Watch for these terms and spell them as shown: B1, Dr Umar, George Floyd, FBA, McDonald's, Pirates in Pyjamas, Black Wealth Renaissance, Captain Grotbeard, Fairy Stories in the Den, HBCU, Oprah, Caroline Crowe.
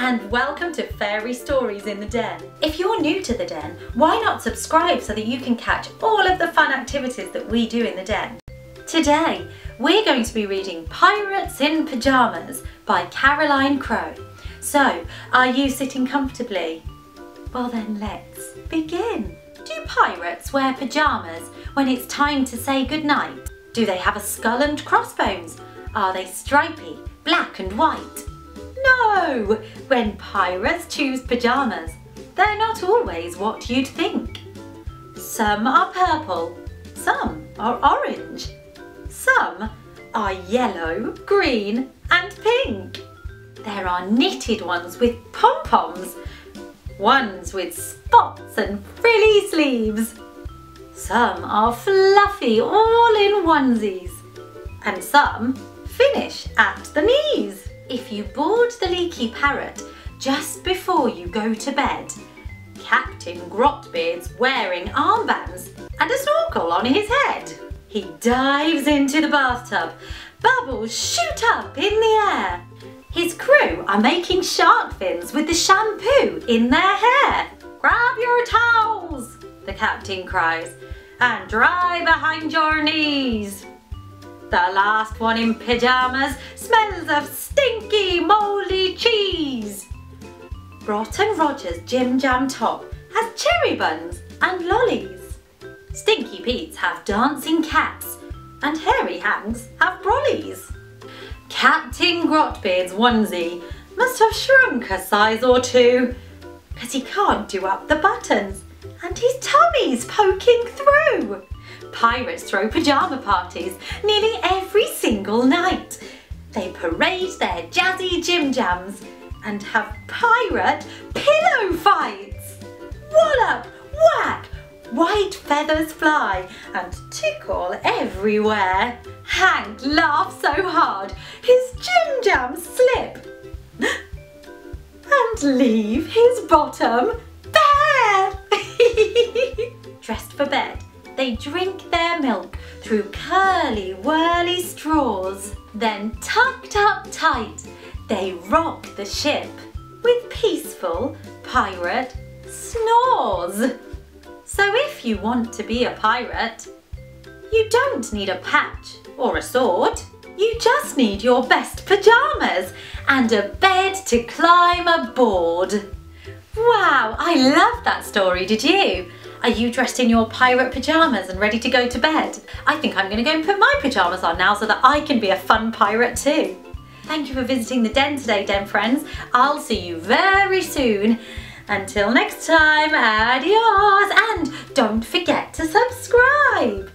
and welcome to Fairy Stories in the Den. If you're new to the Den, why not subscribe so that you can catch all of the fun activities that we do in the Den. Today, we're going to be reading Pirates in Pyjamas by Caroline Crowe. So, are you sitting comfortably? Well then, let's begin. Do pirates wear pyjamas when it's time to say goodnight? Do they have a skull and crossbones? Are they stripy, black and white? No! When pirates choose pyjamas, they're not always what you'd think. Some are purple, some are orange, some are yellow, green and pink. There are knitted ones with pom-poms, ones with spots and frilly sleeves. Some are fluffy all-in onesies, and some finish at the knees. If you board the leaky parrot just before you go to bed, Captain Grotbeard's wearing armbands and a snorkel on his head. He dives into the bathtub, bubbles shoot up in the air. His crew are making shark fins with the shampoo in their hair. "Grab your towels," the captain cries, "and dry behind your knees." The last one in pyjamas smells of stinky, mouldy cheese. Brot and Roger's Jim Jam top has cherry buns and lollies. Stinky Pete's have dancing cats, and Hairy Hands have brollies. Captain Grotbeard's onesie must have shrunk a size or two, 'cause he can't do up the buttons, and his tummy's poking through. Pirates throw pyjama parties nearly every single night. They parade their jazzy Jim Jams and have pirate pillow fights. Wallop, whack, white feathers fly and tickle everywhere. Hank laughs so hard his Jim Jams slip and leave his bottom bare. Dressed for bed, they drink their milk through curly, whirly straws. Then, tucked up tight, they rock the ship with peaceful pirate snores. So if you want to be a pirate, you don't need a patch or a sword. You just need your best pyjamas and a bed to climb aboard. Wow, I love that story, did you? Are you dressed in your pirate pyjamas and ready to go to bed? I think I'm going to go and put my pyjamas on now so that I can be a fun pirate too. Thank you for visiting the Den today, Den friends. I'll see you very soon. Until next time, adios, and don't forget to subscribe.